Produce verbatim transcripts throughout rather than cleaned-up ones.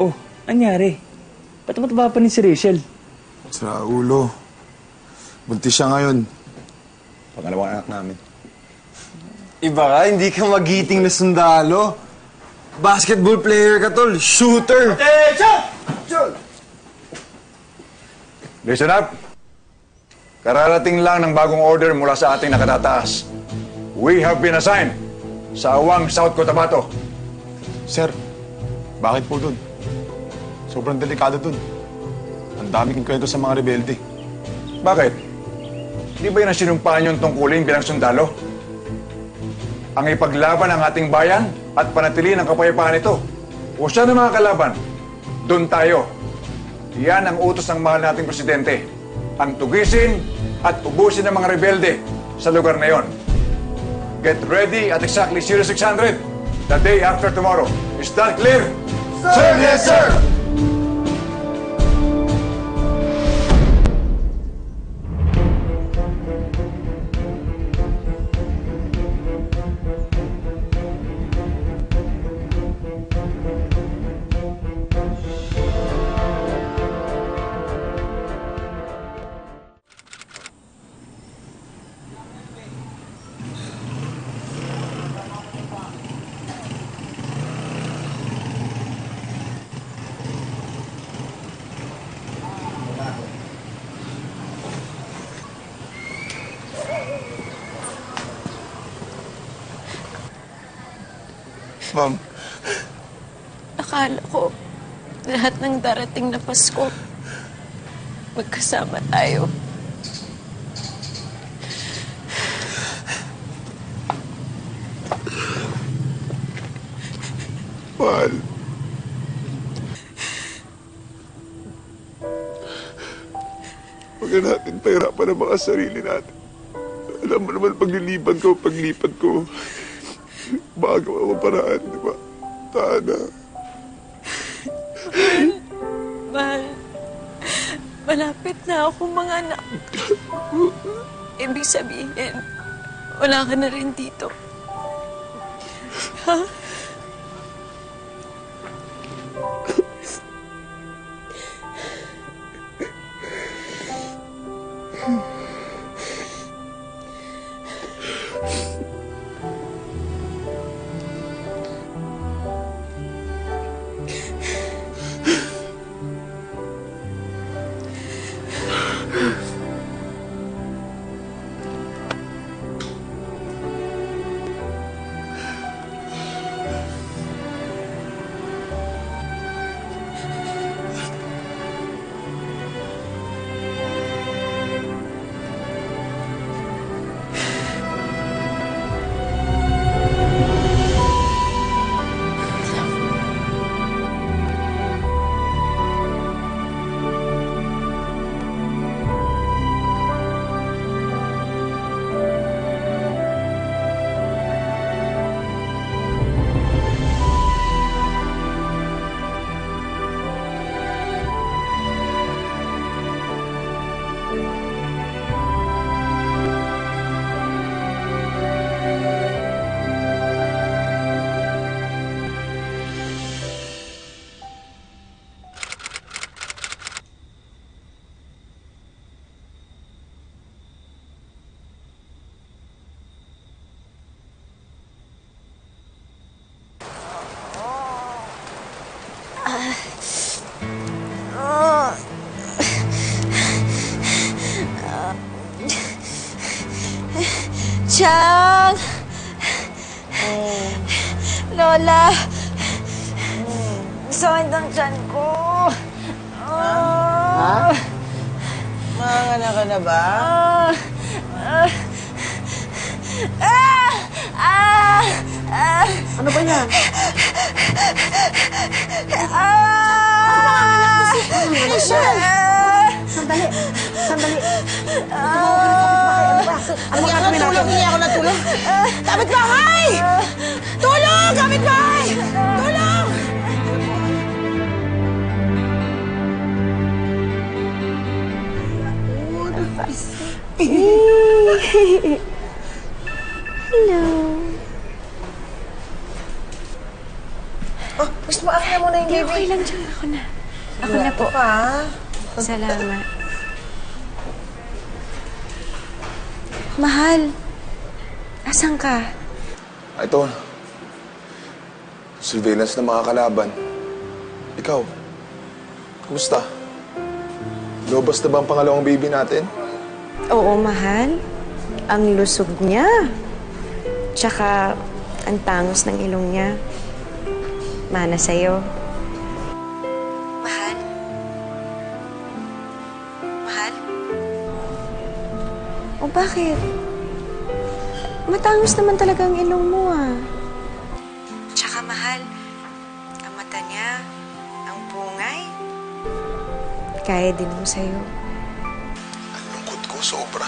Oh, anyari? Ba't mataba pa ni si Rachel? Sa ulo. Buntis siya ngayon. Pangalawang anak namin. Iba ka, hindi ka magiting na sundalo. Basketball player ka, tol. Shooter! Attention! Shot! Listen up. Kararating lang ng bagong order mula sa ating nakatataas. We have been assigned sa Awang South Cotabato. Sir, bakit po dun? Sobrang delikado dun. Ang dami kong kwento sa mga rebelde. Bakit? Hindi ba yun ang sinumpaan yung tungkulin bilang sundalo? Ang ipaglaban ng ating bayan at panatilihin ang kapayapaan nito. O siya ng mga kalaban, doon tayo. Yan ang utos ng mahal nating presidente. Ang tugisin at ubusin ng mga rebelde sa lugar na yon. Get ready at exactly zero six hundred the day after tomorrow. Is that clear? Sir, sir yes, sir! Ma'am. Akala ko, lahat ng darating na Pasko, magkasama tayo. Mahal. Huwag na natin pahirapan ang mga sarili natin. Alam mo naman, pagliliban ko, paglipat ko, bago ang paraan, di ba? Tana. Mahal, malapit na ako mga anak. Ibig sabihin, wala ka na rin dito. Ha? Chang! Lola! Masakit ang tiyan ko! Ha? Mahangana ka na ba? Ano ba yan? Rachel! Sandali! Sandali! Ano nga namin natin? Hindi ako natulog. Kapitbahay! Tulog! Kapitbahay! Tulog! Hello. Oh, gusto mo, akin na muna yung baby. Okay lang dyan. Ako na. Ako na po. Salamat. Mahal, asan ka? Ito. Surveillance na mga kalaban. Ikaw, kumusta? Lobas na ba ang pangalawang baby natin? Oo, mahal. Ang lusog niya. Tsaka, ang tangos ng ilong niya. Mana sa'yo. Mahal? Mahal? O bakit? Matangos naman talaga ang ilong mo, ah. Tsaka, mahal, ang mata niya, ang bungay. Kaya din mo sa'yo. Ang lungkot ko, sobra.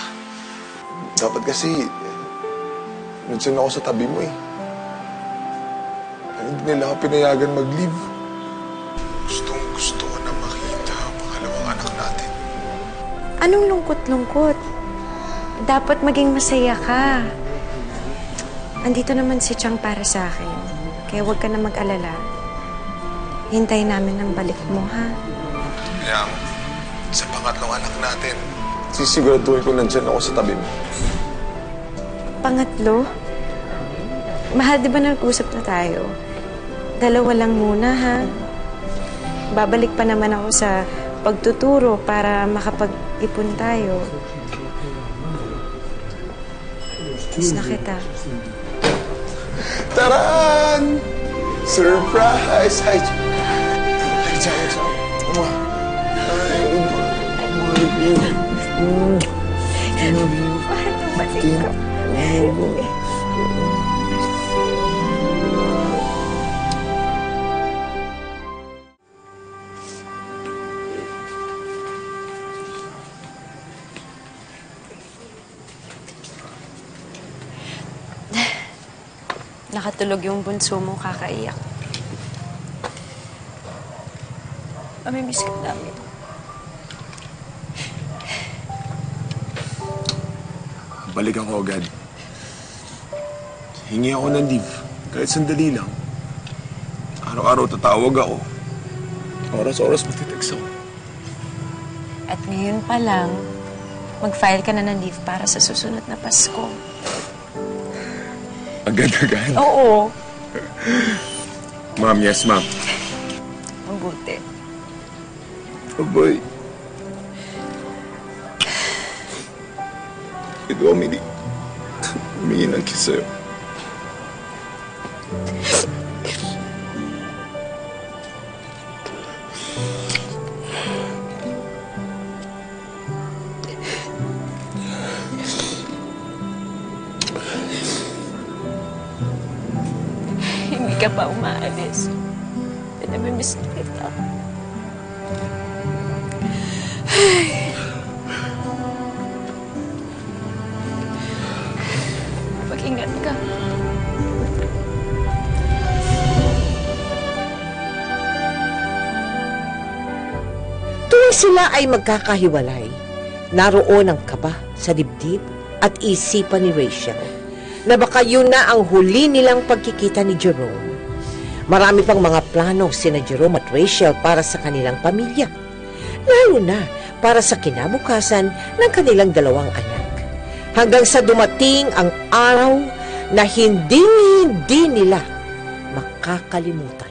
Dapat kasi, minsan ako sa tabi mo, eh. Hindi nila ako pinayagan mag-leave. Gustong-gusto ko na makita ang pangalawang anak natin. Anong lungkot-lungkot? Dapat maging masaya ka. Andito naman si Chang para sa akin. Kaya huwag ka na mag-alala. Hintay namin ang balik mo, ha? Kaya, sa pangatlong anak natin, sisiguraduhin ko nandiyan ako sa tabi mo. Pangatlo? Mahal, di ba nag-usap na tayo? Dalawa lang muna, ha? Babalik pa naman ako sa pagtuturo para makapag-ipon tayo. Miss na kita. Taran! Surprise! Ay, tiyan, tiyan. Uma. Ay, uma. Ay, uma. Ay, uma. Parang tumating ka. Nakatulog yung bunso mo, kakaiyak. Mamimiss ka namin. Balikan ko agad. Hingi ako ng leave. Kahit sandali lang. Araw-araw tatawag ako. Oras-oras magtitext ako. At ngayon pa lang, mag-file ka na ng leave para sa susunod na Pasko. Agad-agad? Oo. Ma'am, yes, ma'am. Ang buti. Oh, boy. Ito, umili. Humingi ng kiss sa'yo. Hindi ka pa umaalis. Pinamimiss na kita. Mag-ingat ka. Tuwing sila ay magkakahiwalay, naroon ang kaba sa dibdib at isipan ni Rachel na baka yun na ang huli nilang pagkikita ni Jerome. Marami pang mga plano sina Jerome at Rachel para sa kanilang pamilya. Lalo na para sa kinabukasan ng kanilang dalawang anak. Hanggang sa dumating ang araw na hindi hindi nila makakalimutan.